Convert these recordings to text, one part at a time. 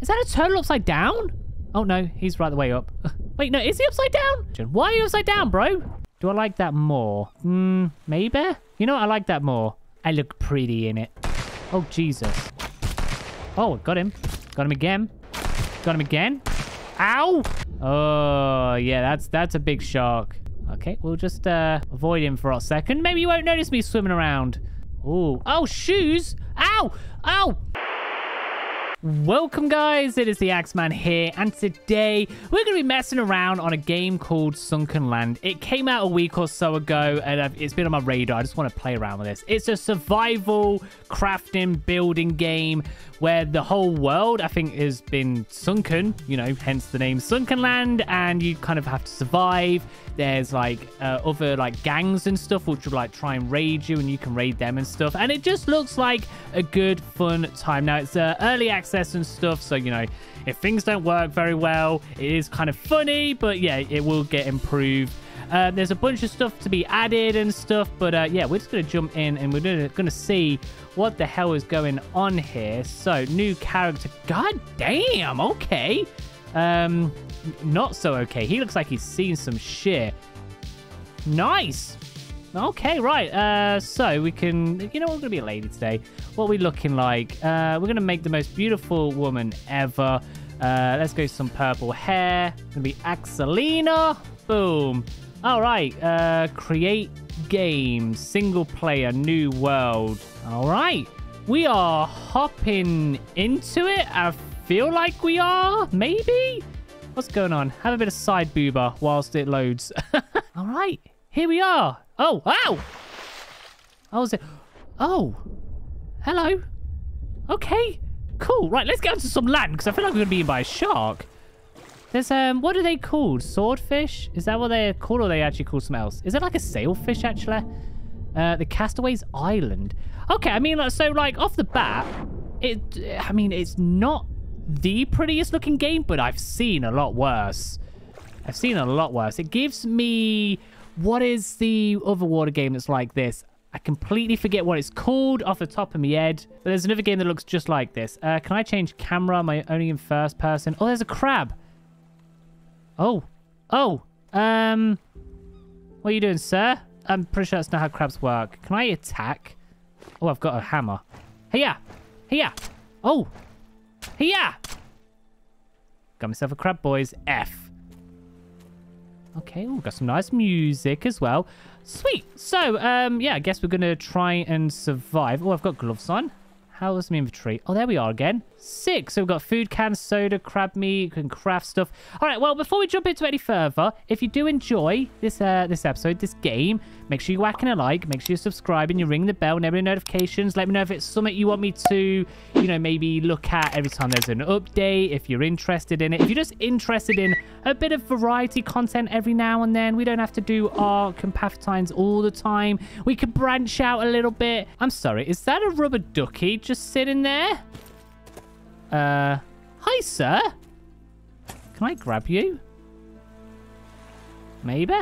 Is that a turtle upside down? Oh no, he's right the way up. Wait, no, is he upside down? Why are you upside down, bro? Do I like that more? Hmm, maybe? You know what? I like that more. I look pretty in it. Oh, Jesus. Oh, got him. Got him again. Got him again. Ow! Oh, yeah, that's a big shark. Okay, we'll just avoid him for a second. Maybe you won't notice me swimming around. Ooh. Oh, shoes! Ow! Ow! Welcome, guys. It is the Axeman here, and today we're going to be messing around on a game called Sunkenland. It came out a week or so ago, and it's been on my radar. I just want to play around with this. It's a survival, crafting, building game where the whole world, I think, has been sunken, you know, hence the name Sunkenland, and you kind of have to survive. There's, like, other, like, gangs and stuff which will, like, try and raid you, and you can raid them and stuff, and it just looks like a good, fun time. Now, it's early access and stuff, so you know, if things don't work very well, it is kind of funny, but yeah, it will get improved. There's a bunch of stuff to be added and stuff, but yeah, we're just gonna jump in and we're gonna see what the hell is going on here. So, new character, god damn. Okay, not so okay. He looks like he's seen some shit. Nice. Okay, right, so we can, you know, we're gonna be a lady today. What are we looking like? We're gonna make the most beautiful woman ever. Let's go some purple hair. It's gonna be Axelina. Boom. All right, create game, single player, new world. All right, we are hopping into it. I feel like we are, maybe? What's going on? Have a bit of side boober whilst it loads. All right, here we are. Oh, ow! Oh, is it? Oh, hello. Okay, cool. Right, let's get onto some land, because I feel like we're going to be eaten by a shark. There's, what are they called? Swordfish? Is that what they're called, or are they actually called something else? Is it like a sailfish, actually? The Castaways Island. Okay, I mean, so, like, off the bat, I mean, it's not the prettiest looking game, but I've seen a lot worse. I've seen a lot worse. It gives me... What is the other water game that's like this? I completely forget what it's called off the top of my head. But there's another game that looks just like this. Can I change camera? Am I only in first person? Oh, there's a crab. Oh. Oh. What are you doing, sir? I'm pretty sure that's not how crabs work. Can I attack? Oh, I've got a hammer. Hey-ya. Hey-ya. Oh. Hey-ya. Got myself a crab, boys. F. Okay, ooh, got some nice music as well. Sweet. So, yeah, I guess we're going to try and survive. Oh, I've got gloves on. How's my inventory? Oh, there we are again. 6. So we've got food cans, soda, crab meat, and craft stuff. All right, well, before we jump into any further, if you do enjoy this episode, this game, make sure you're whacking a like, make sure you're subscribing, you ring the bell, enable notifications. Let me know if it's something you want me to, you know, maybe look at every time there's an update, if you're interested in it. If you're just interested in a bit of variety content every now and then, we don't have to do our compathines all the time. We could branch out a little bit. I'm sorry, is that a rubber ducky just sitting there? Hi, sir. Can I grab you? Maybe?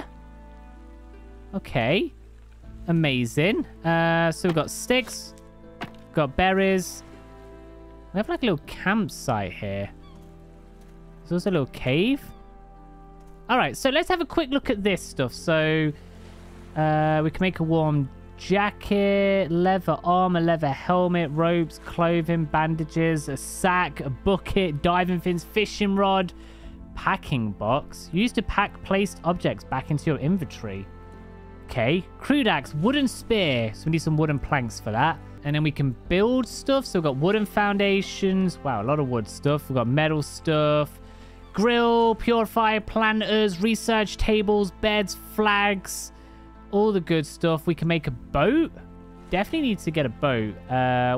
Okay. Amazing. So we've got sticks. Got berries. We have like a little campsite here. There's also a little cave. Alright, so let's have a quick look at this stuff. So, we can make a warm jacket, leather armor, leather helmet, ropes, clothing, bandages, a sack, a bucket, diving fins, fishing rod, packing box. Used to pack placed objects back into your inventory. Okay, crude axe, wooden spear. So we need some wooden planks for that. And then we can build stuff. So we've got wooden foundations. Wow, a lot of wood stuff. We've got metal stuff. Grill, purifier, planters, research tables, beds, flags. All the good stuff. We can make a boat. Definitely need to get a boat.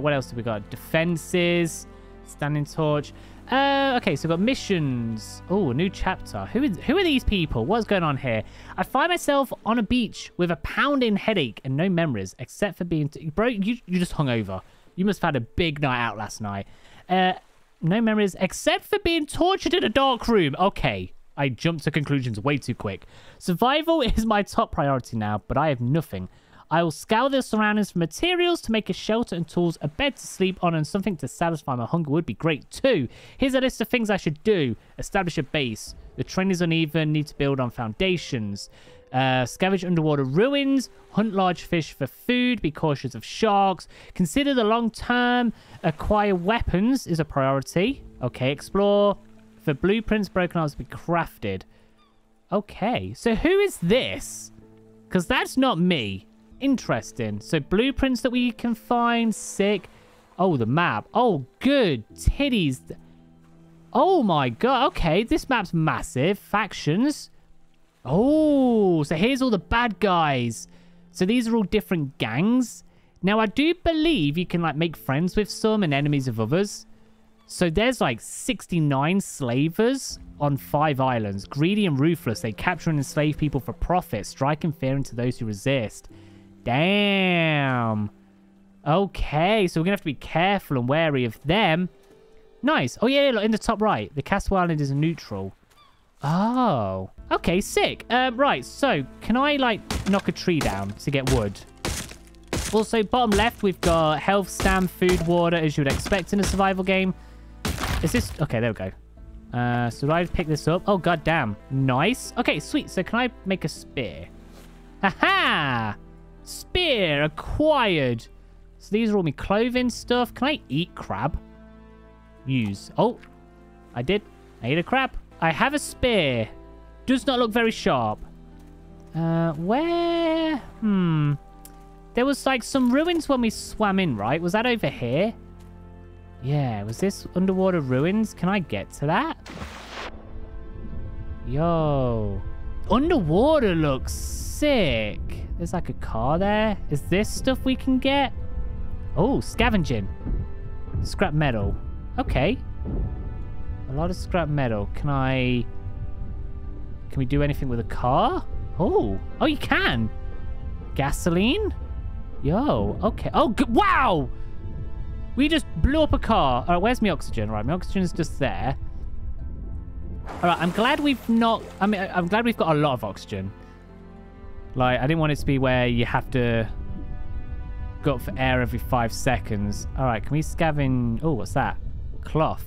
What else have we got? Defenses. Standing torch. Okay, so we've got missions. Oh, a new chapter. Who are these people? What's going on here? I find myself on a beach with a pounding headache and no memories except for being... Bro, you just hung over. You must have had a big night out last night. No memories except for being tortured in a dark room. Okay. I jumped to conclusions way too quick. Survival is my top priority now, but I have nothing. I will scour the surroundings for materials to make a shelter and tools, a bed to sleep on, and something to satisfy my hunger would be great too. Here's a list of things I should do. Establish a base. The terrain is uneven, need to build on foundations. Scavenge underwater ruins, hunt large fish for food, be cautious of sharks, consider the long term, acquire weapons is a priority. Okay, explore for blueprints, broken arms to be crafted. Okay, so who is this? Because that's not me. Interesting. So blueprints that we can find, sick. Oh, the map. Oh, good titties. Oh my god. Okay, this map's massive. Factions. Oh, so here's all the bad guys. So these are all different gangs. Now, I do believe you can, like, make friends with some and enemies of others. So there's, like, 69 slavers on 5 islands. Greedy and ruthless. They capture and enslave people for profit, striking fear into those who resist. Damn. Okay, so we're going to have to be careful and wary of them. Nice. Oh, yeah, look, in the top right. The Castaway Island is neutral. Oh, okay, sick. Right, so can I, like, knock a tree down to get wood? Also, bottom left, we've got health, stam, food, water, as you would expect in a survival game. Is this... Okay, there we go. So do I pick this up? Oh, goddamn. Nice. Okay, sweet. So can I make a spear? Ha-ha! Spear acquired. So these are all my clothing stuff. Can I eat crab? Use. Oh, I did. I ate a crab. I have a spear. Does not look very sharp. Where? Hmm. There was, like, some ruins when we swam in, right? Was that over here? Yeah, was this underwater ruins? Can I get to that? Yo. Underwater looks sick. There's, like, a car there. Is this stuff we can get? Oh, scavenging. Scrap metal. Okay. A lot of scrap metal. Can I... Can we do anything with a car? Oh. Oh, you can. Gasoline? Yo. Okay. Oh, wow! We just blew up a car. All right, where's my oxygen? Right, my oxygen is just there. All right, I'm glad we've not... I mean, I'm glad we've got a lot of oxygen. Like, I didn't want it to be where you have to go up for air every 5 seconds. All right, can we scavenge... Oh, what's that? Cloth.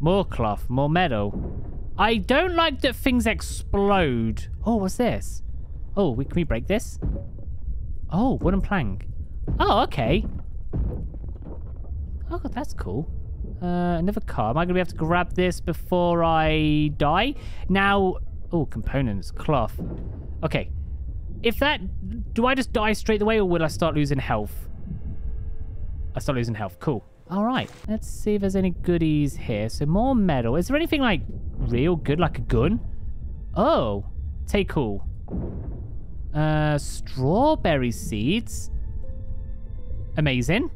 More cloth, more metal. I don't like that things explode. Oh, what's this? Oh, can we break this? Oh, wooden plank. Oh, okay. Oh, that's cool. Another car. Am I going to be able to grab this before I die? Now, oh, components, cloth. Okay. If that, do I just die straight away or will I start losing health? I start losing health. Cool. All right, let's see if there's any goodies here. So more metal. Is there anything, like, real good, like a gun? Oh, take all. Strawberry seeds. Amazing.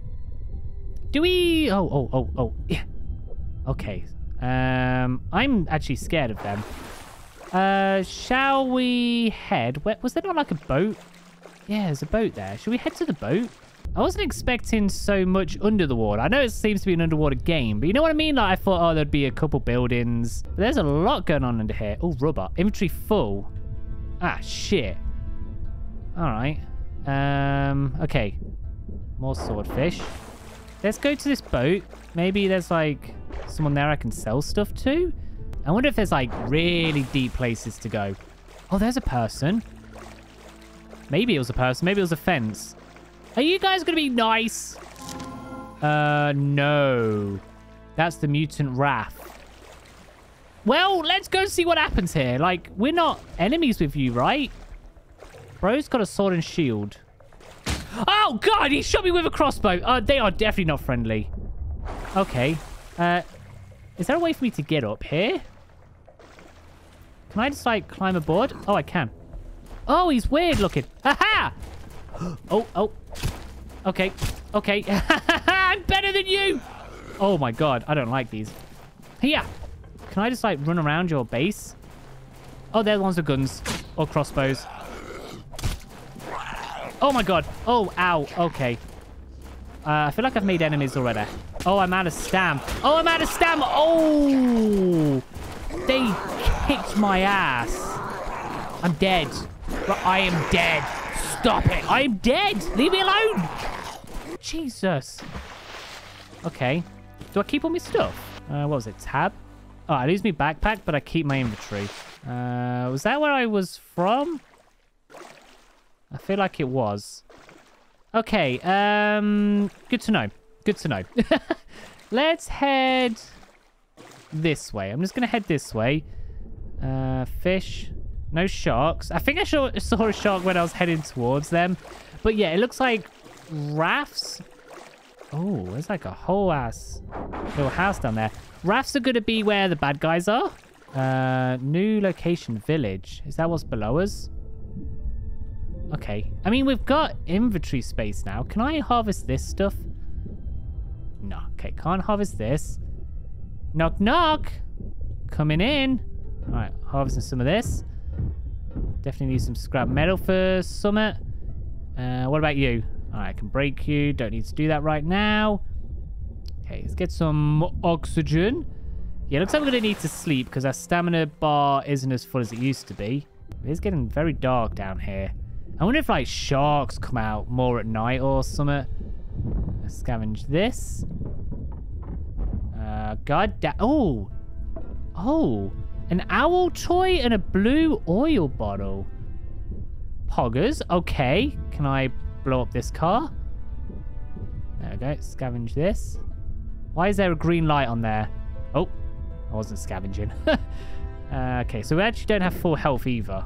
Do we... Oh, yeah. Okay. I'm actually scared of them. Shall we head... Where... Was there not, like, a boat? Yeah, there's a boat there. Should we head to the boat? I wasn't expecting so much under the water. I know it seems to be an underwater game, but you know what I mean? Like, I thought, oh, there'd be a couple buildings. But there's a lot going on under here. Oh, rubber. Inventory full. Ah, shit. All right. Okay. More swordfish. Let's go to this boat. Maybe there's, like, someone there I can sell stuff to. I wonder if there's, like, really deep places to go. Oh, there's a person. Maybe it was a person. Maybe it was a fence. Are you guys going to be nice? No. That's the mutant wrath. Well, let's go see what happens here. Like, we're not enemies with you, right? Bro's got a sword and shield. Oh, God, he shot me with a crossbow. They are definitely not friendly. Okay. Is there a way for me to get up here? Can I just, like, climb aboard? Oh, I can. Oh, he's weird looking. Ha-ha! Oh. Okay. I'm better than you. Oh, my God. I don't like these. Here. Can I just, like, run around your base? Oh, they're the ones with guns or crossbows. Oh, my God. Oh, ow. Okay. I feel like I've made enemies already. Oh, I'm out of stam. Oh, they kicked my ass. I'm dead. I am dead. Stop it! I'm dead! Leave me alone! Jesus. Okay. Do I keep all my stuff? What was it? Tab? Oh, I lose my backpack, but I keep my inventory. Was that where I was from? I feel like it was. Okay, good to know. Good to know. Let's head this way. I'm just going to head this way. Fish. No sharks. I think I saw a shark when I was heading towards them. But yeah, it looks like rafts. Oh, there's like a whole ass little house down there. Rafts are going to be where the bad guys are. New location village. Is that what's below us? Okay. I mean, we've got inventory space now. Can I harvest this stuff? No. Okay, can't harvest this. Knock, knock. Coming in. All right, harvesting some of this. Definitely need some scrap metal for summit. What about you? All right, I can break you. Don't need to do that right now. Okay, let's get some oxygen. Yeah, looks like we're going to need to sleep because our stamina bar isn't as full as it used to be. It's getting very dark down here. I wonder if, like, sharks come out more at night or something. Let's scavenge this. God damn. Oh. Oh. An owl toy and a blue oil bottle. Poggers. Okay. Can I blow up this car? There we go. Scavenge this. Why is there a green light on there? Oh. I wasn't scavenging. Okay. So we actually don't have full health either.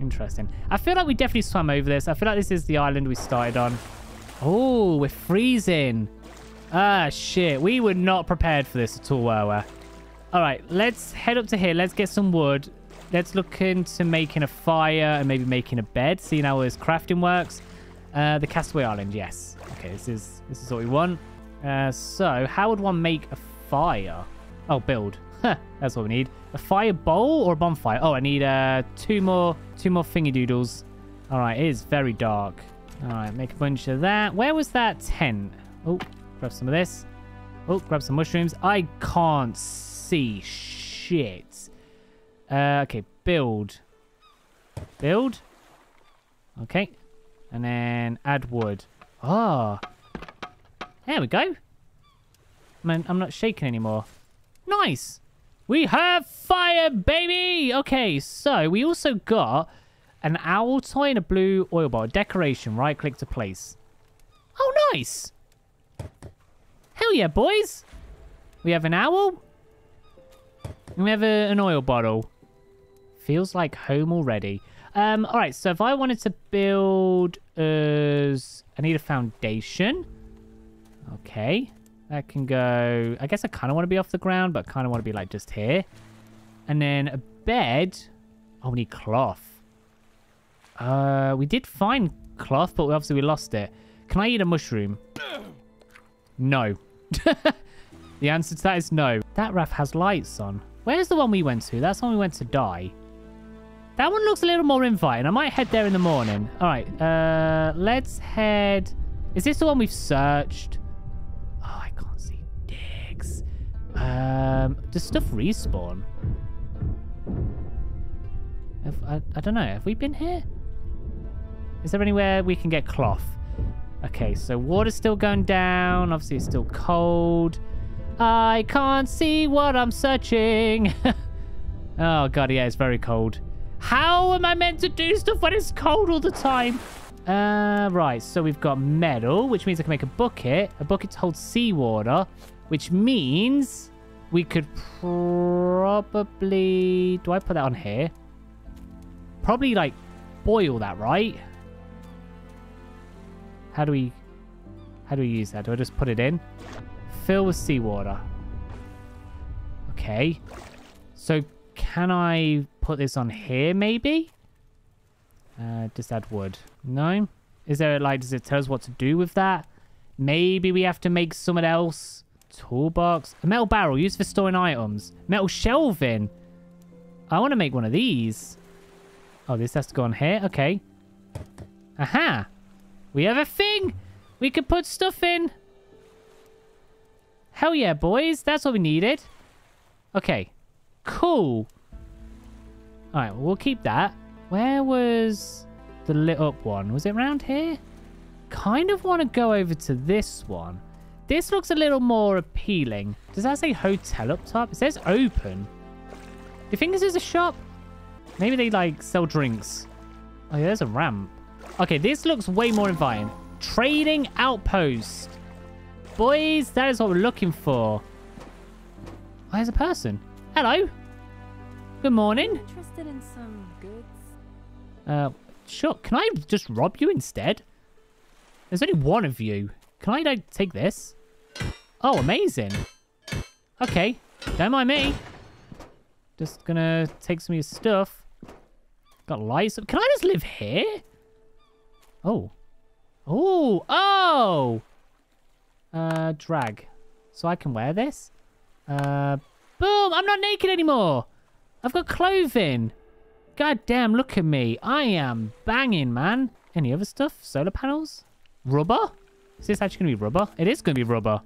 Interesting. I feel like we definitely swam over this. I feel like this is the island we started on. Oh, we're freezing. Ah, shit. We were not prepared for this at all, were we? All right, let's head up to here. Let's get some wood. Let's look into making a fire and maybe making a bed, seeing how all this crafting works. The Castaway Island, yes. Okay, this is what we want. So how would one make a fire? Oh, build. That's what we need. A fire bowl or a bonfire? Oh, I need two more thingy doodles. All right, it is very dark. All right, make a bunch of that. Where was that tent? Oh, grab some of this. Oh, grab some mushrooms. I can't see shit. Okay, build. Build. Okay. And then add wood. Ah. Oh, there we go. Man, I'm not shaking anymore. Nice. We have fire, baby! Okay, so we also got an owl toy and a blue oil bottle. Decoration, right-click to place. Oh, nice! Hell yeah, boys! We have an owl. And we have an oil bottle. Feels like home already. Alright, so if I wanted to build... I need a foundation. Okay. That can go... I guess I kind of want to be off the ground, but I kind of want to be, like, just here. And then a bed. Oh, we need cloth. We did find cloth, but obviously we lost it. Can I eat a mushroom? No. The answer to that is no. That raft has lights on. Where's the one we went to? That's the one we went to die. That one looks a little more inviting. I might head there in the morning. All right. Let's head... Is this the one we've searched? Does stuff respawn? I don't know. Have we been here? Is there anywhere we can get cloth? Okay, so water's still going down. Obviously, it's still cold. I can't see what I'm searching. Oh, God, yeah, it's very cold. How am I meant to do stuff when it's cold all the time? Right, so we've got metal, which means I can make a bucket. A bucket to hold seawater, which means... We could probably... Do I put that on here? Probably, like, boil that, right? How do we use that? Do I just put it in? Fill with seawater. Okay. So, can I put this on here, maybe? Just add wood. No? Is there, like, does it tell us what to do with that? Maybe we have to make something else... Toolbox. A metal barrel used for storing items. Metal shelving. I want to make one of these. Oh, this has to go on here. Okay. Aha. We have a thing. We can put stuff in. Hell yeah, boys. That's what we needed. Okay. Cool. All right. We'll keep that. Where was... the lit up one. Was it around here? Kind of want to go over to this one. This looks a little more appealing. Does that say hotel up top? It says open. Do you think this is a shop? Maybe they like sell drinks. Oh yeah, there's a ramp. Okay, this looks way more inviting. Trading outpost. Boys, that is what we're looking for. Oh, there's a person. Hello. Good morning. Interested in some goods? Sure. Can I just rob you instead? There's only one of you. Can I like, take this? Oh, amazing. Okay. Don't mind me. Just gonna take some of your stuff. Got lights up. Can I just live here? Oh. Oh. Oh. Drag. So I can wear this? Boom. I'm not naked anymore. I've got clothing. God damn, look at me. I am banging, man. Any other stuff? Solar panels? Rubber? Is this actually going to be rubber? It is going to be rubber.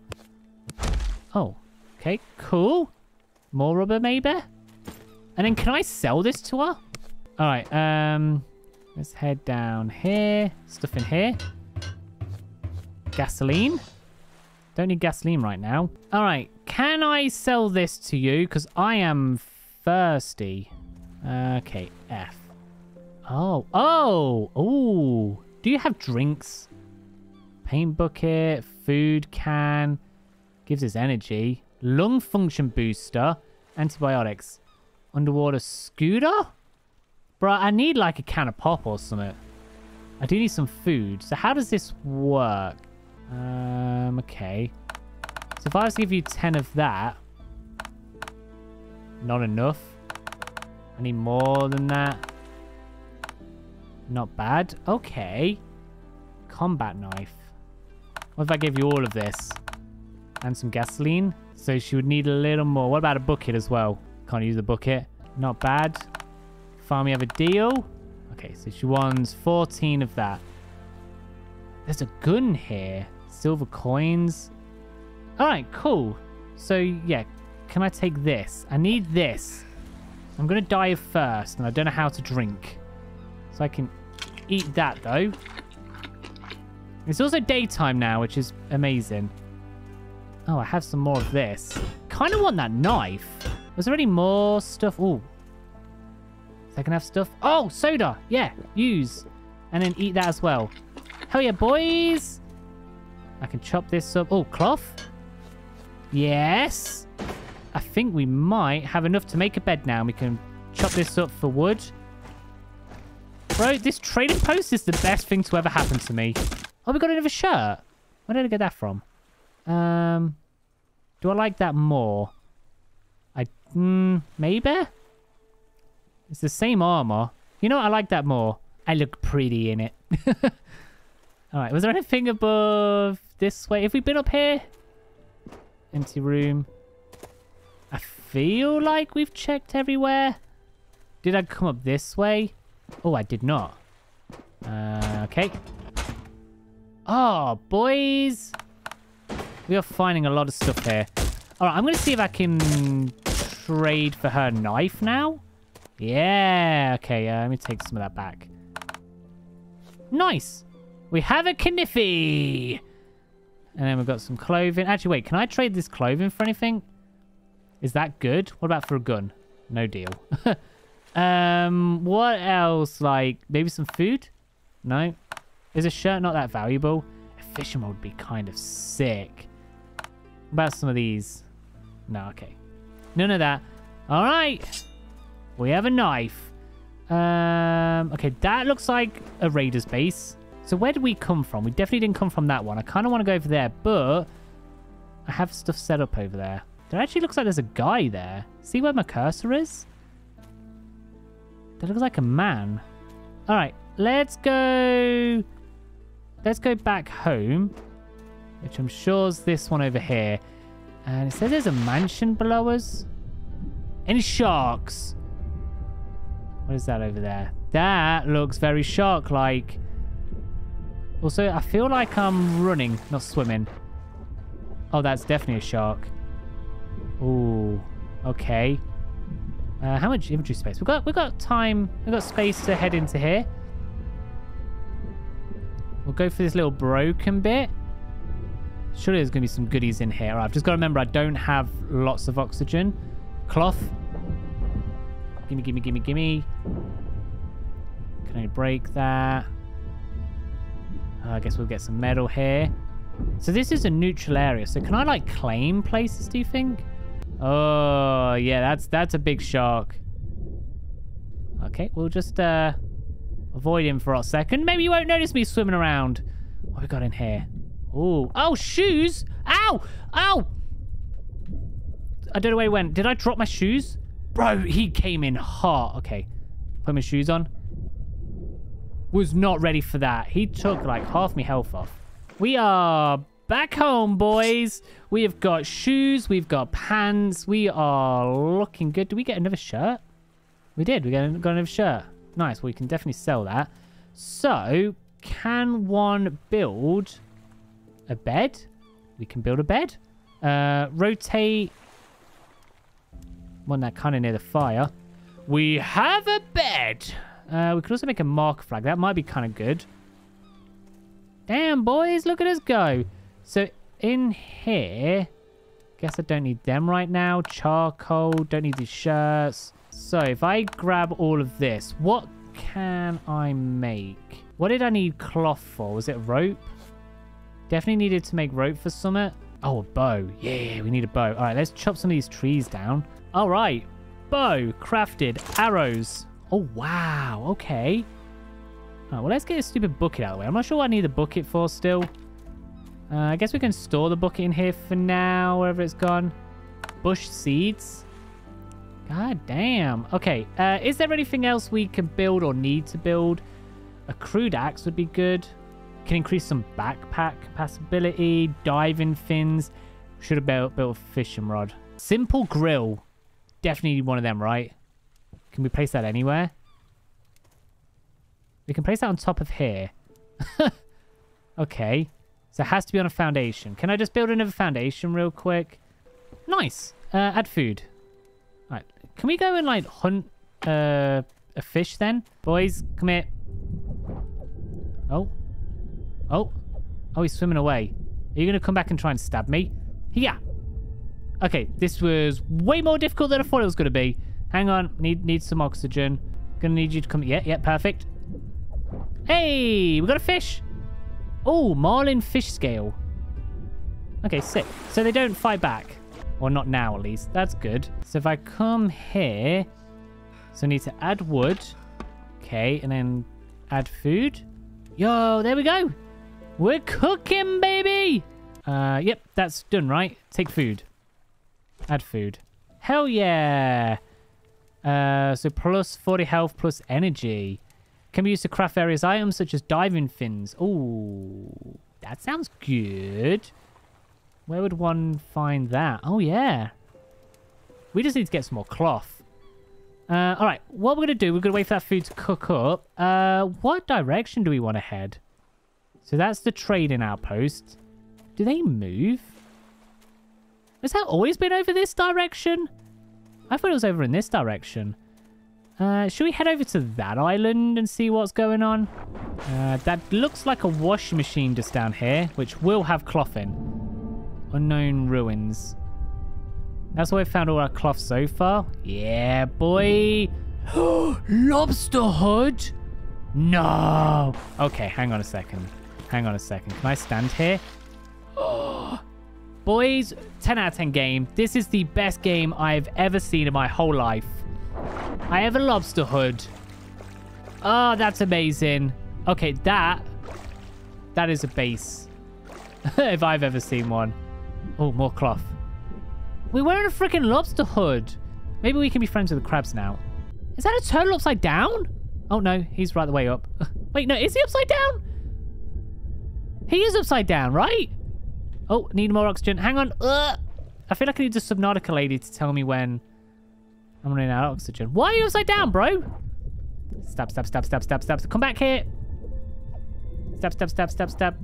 Oh, okay, cool. More rubber, maybe? And then can I sell this to her? All right, let's head down here. Stuff in here. Gasoline. Don't need gasoline right now. All right, can I sell this to you? Because I am thirsty. Okay, F. Oh, oh, oh. Do you have drinks? Paint bucket, food can, gives us energy, lung function booster, antibiotics, underwater scooter? Bruh, I need like a can of pop or something. I do need some food. So how does this work? Okay. So if I was to give you 10 of that, not enough. I need more than that. Not bad. Okay. Combat knife. What if I gave you all of this? And some gasoline? So she would need a little more. What about a bucket as well? Can't use the bucket. Not bad. Finally have a deal. Okay, so she wants 14 of that. There's a gun here. Silver coins. Alright, cool. So, yeah. Can I take this? I need this. I'm going to die of thirst, and I don't know how to drink. So I can eat that, though. It's also daytime now, which is amazing. Oh, I have some more of this. Kind of want that knife. Was there any more stuff? Oh, so I can have stuff. Oh, soda. Yeah, use. And then eat that as well. Hell yeah, boys. I can chop this up. Oh, cloth. Yes. I think we might have enough to make a bed now. We can chop this up for wood. Bro, this trading post is the best thing to ever happen to me. Oh, we got another shirt. Where did I get that from? Do I like that more? Maybe? It's the same armor. You know what? I like that more. I look pretty in it. All right. Was there anything above this way? Have we been up here? Empty room. I feel like we've checked everywhere. Did I come up this way? Oh, I did not. Okay. Oh, boys. We are finding a lot of stuff here. All right, I'm going to see if I can trade for her knife now. Yeah. Okay, let me take some of that back. Nice. We have a kniffy. And then we've got some clothing. Actually, wait, can I trade this clothing for anything? Is that good? What about for a gun? No deal. What else? Like, maybe some food? No. Is a shirt not that valuable? A fishing rod would be kind of sick. What about some of these? No, okay. None of that. All right. We have a knife. Okay, that looks like a raider's base. So where did we come from? We definitely didn't come from that one. I kind of want to go over there, but I have stuff set up over there. There actually looks like there's a guy there. See where my cursor is? That looks like a man. All right, let's go... Let's go back home, which I'm sure is this one over here. And it says there's a mansion below us. Any sharks? What is that over there? That looks very shark-like. Also, I feel like I'm running, not swimming. Oh, that's definitely a shark. Ooh, okay. How much inventory space? We've got time. We've got space to head into here. go for this little broken bit. Surely there's going to be some goodies in here. Right, I've just got to remember I don't have lots of oxygen. Cloth. Gimme, gimme, gimme, gimme. Can I break that? I guess we'll get some metal here. So this is a neutral area. So can I, like, claim places, do you think? Oh, yeah, that's a big shark. Okay, we'll just avoid him for a second. Maybe you won't notice me swimming around. What have we got in here? Ooh. Oh, shoes! Ow! Ow! I don't know where he went. Did I drop my shoes? Bro, he came in hot. Okay, put my shoes on. Was not ready for that. He took, like, half my health off. We are back home, boys. We have got shoes. We've got pants. We are looking good. Did we get another shirt? We did. We got another shirt. Nice. Well, we can definitely sell that. So, can one build a bed? We can build a bed. Rotate. One that kind of near the fire. We have a bed. We could also make a marker flag. That might be kind of good. Damn, boys. Look at us go. So, in here... Guess I don't need them right now. Charcoal. Don't need these shirts. So, if I grab all of this, what can I make? What did I need cloth for? Was it rope? Definitely needed to make rope for summit. Oh, a bow. Yeah, we need a bow. All right, let's chop some of these trees down. All right. Bow. Crafted. Arrows. Oh, wow. Okay. All right, well, let's get this stupid bucket out of the way. I'm not sure what I need the bucket for still. I guess we can store the bucket in here for now, wherever it's gone. Bush seeds. God damn. Okay, is there anything else we can build or need to build? A crude axe would be good. Can increase some backpack passability, diving fins. Should have built a fishing rod. Simple grill. Definitely one of them, right? Can we place that anywhere? We can place that on top of here. Okay. So it has to be on a foundation. Can I just build another foundation real quick? Nice. Add food. All right. Can we go and, like, hunt a fish then? Boys, come here. Oh. Oh. Oh, he's swimming away. Are you going to come back and try and stab me? Yeah. Okay. This was way more difficult than I thought it was going to be. Hang on. Need some oxygen. Gonna need you to come... Yeah, perfect. Hey! We got a fish! Oh, marlin fish scale. Okay, sick. So they don't fight back. Or not now, at least. That's good. So if I come here... So I need to add wood. Okay, and then add food. Yo, there we go! We're cooking, baby! Yep, that's done, right? Take food. Add food. Hell yeah! So plus 40 health, plus energy. Can be used to craft various items such as diving fins. Ooh, that sounds good. Where would one find that? Oh, yeah. We just need to get some more cloth. All right, what we're going to do, we're going to wait for that food to cook up. What direction do we want to head? So that's the trading outpost. Do they move? Has that always been over this direction? I thought it was over in this direction. Should we head over to that island and see what's going on? That looks like a washing machine just down here, which will have cloth in. Unknown ruins. That's where we found all our cloth so far. Yeah, boy. Lobster hood? No. Okay, hang on a second. Hang on a second. Can I stand here? Boys, 10 out of 10 game. This is the best game I've ever seen in my whole life. I have a lobster hood. Oh, that's amazing. Okay, that is a base. If I've ever seen one. Oh, more cloth. We're wearing a freaking lobster hood. Maybe we can be friends with the crabs now. Is that a turtle upside down? Oh, no, he's right the way up. Wait, no, is he upside down? He is upside down, right? Oh, need more oxygen. Hang on. I feel like I need the Subnautica lady to tell me when I'm running out of oxygen. Why are you upside down, bro? Stab, stab, stab, stab, stab, stab. Come back here. Stab, stab, stab, stab, stab.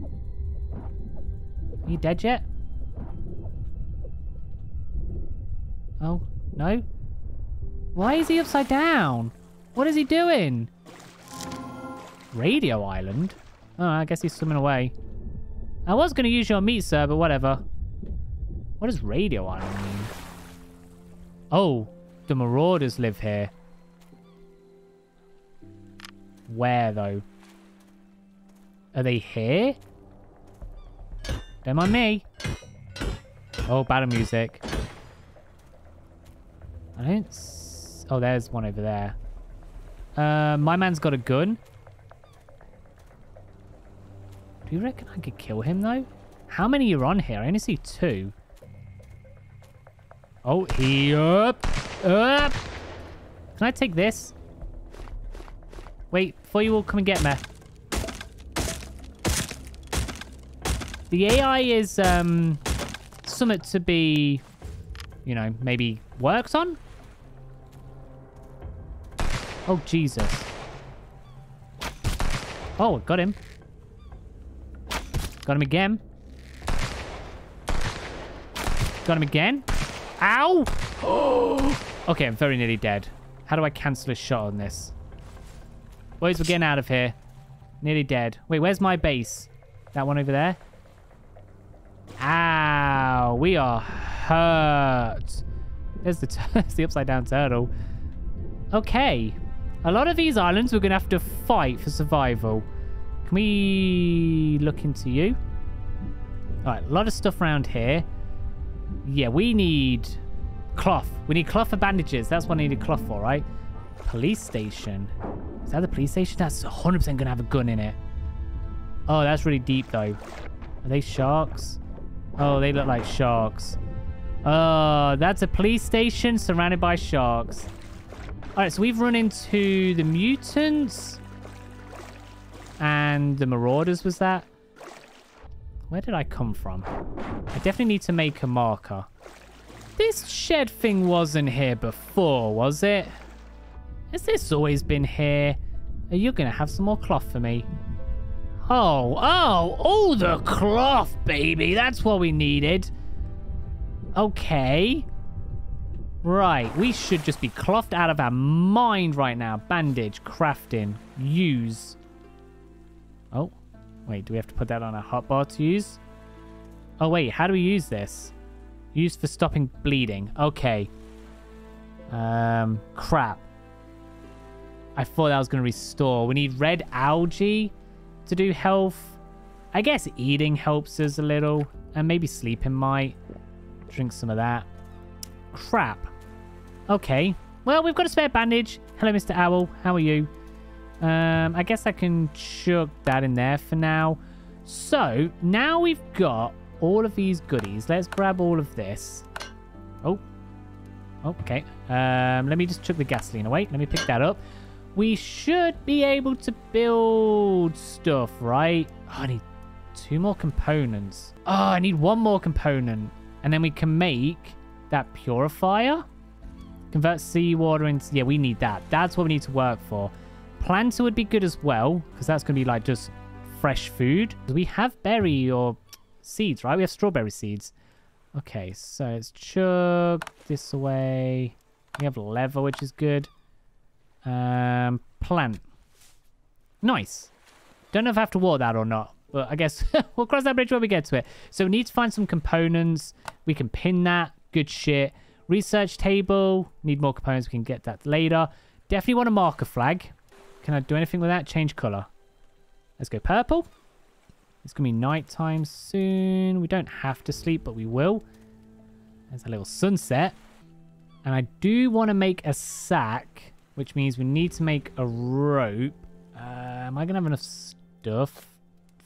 Are you dead yet? Oh, no. Why is he upside down? What is he doing? Radio Island? Oh, I guess he's swimming away. I was going to use your meat, sir, but whatever. What does Radio Island mean? Oh, the Marauders live here. Where, though? Are they here? Don't mind me. Oh, battle music. I don't... Oh, there's one over there. My man's got a gun. Do you reckon I could kill him, though? How many are on here? I only see two. Oh, he... Up! Can I take this? Wait, before you all come and get me. The AI is, something to be, you know, maybe worked on? Oh, Jesus. Oh, got him. Got him again. Got him again. Ow! Oh! Okay, I'm very nearly dead. How do I cancel a shot on this? Boys, we're getting out of here. Nearly dead. Wait, where's my base? That one over there? Ow! We are hurt. There's the, upside down turtle. Okay. A lot of these islands we're going to have to fight for survival. Can we look into you? Alright, a lot of stuff around here. Yeah, we need cloth. We need cloth for bandages. That's what I needed cloth for, right? Police station. Is that the police station? That's 100% going to have a gun in it. Oh, that's really deep, though. Are they sharks? Oh, they look like sharks. Oh, that's a police station surrounded by sharks. All right, so we've run into the mutants. And the marauders, was that? Where did I come from? I definitely need to make a marker. This shed thing wasn't here before, was it? Has this always been here? Are you going to have some more cloth for me? Oh, the cloth, baby. That's what we needed. Okay. Right. We should just be clothed out of our mind right now. Bandage, crafting, use. Oh, wait. Do we have to put that on a hotbar to use? Oh, wait. How do we use this? Use for stopping bleeding. Okay. Crap. I thought that was going to restore. We need red algae to do health. I guess eating helps us a little. And maybe sleeping might. Drink some of that. Crap. Okay. Well, we've got a spare bandage. Hello, Mr. Owl. How are you? I guess I can chuck that in there for now. So, now we've got all of these goodies. Let's grab all of this. Oh. Okay. Let me just chuck the gasoline away. Let me pick that up. We should be able to build stuff, right? Oh, I need two more components. Oh, I need one more component. And then we can make that purifier. Convert seawater into... Yeah, we need that. That's what we need to work for. Planter would be good as well. Because that's going to be like just fresh food. We have berry or seeds, right? We have strawberry seeds. Okay, so let's chug this away. We have leather, which is good. Plant. Nice. Don't know if I have to water that or not, but I guess we'll cross that bridge when we get to it. So we need to find some components. We can pin that. Good shit. Research table. Need more components. We can get that later. Definitely want a marker flag. Can I do anything with that? Change color. Let's go purple. It's gonna be nighttime soon. We don't have to sleep, but we will. There's a little sunset. And I do want to make a sack. Which means we need to make a rope. Am I going to have enough stuff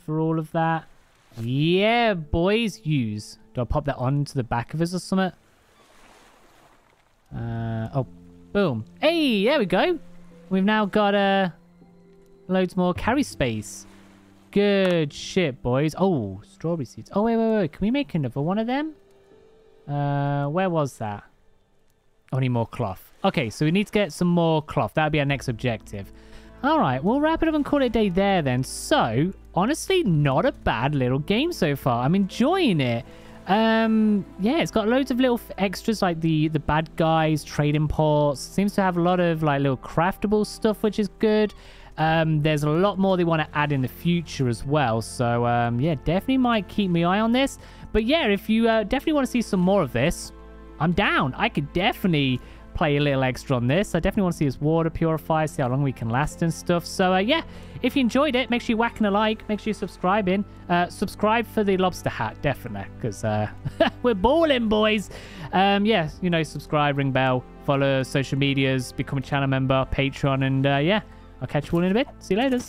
for all of that? Yeah, boys. Use. Do I pop that onto the back of us or something? Oh, boom. Hey, there we go. We've now got loads more carry space. Good shit, boys. Oh, strawberry seeds. Oh, wait. Can we make another one of them? Where was that? Oh, I need more cloth. Okay, so we need to get some more cloth. That'll be our next objective. All right, we'll wrap it up and call it a day there then. So, honestly, not a bad little game so far. I'm enjoying it. Yeah, it's got loads of little extras like the bad guys, trade imports. Seems to have a lot of like little craftable stuff, which is good. There's a lot more they want to add in the future as well. So, yeah, definitely might keep my eye on this. But, yeah, if you definitely want to see some more of this, I'm down. I could definitely play a little extra on this. I definitely want to see his water purifier, see how long we can last and stuff. So, yeah, if you enjoyed it, make sure you're whacking a like. Make sure you're subscribing. Subscribe for the lobster hat, definitely, because we're balling, boys. Yeah, you know, subscribe, ring bell, follow social medias, become a channel member, Patreon, and, yeah, I'll catch you all in a bit. See you later.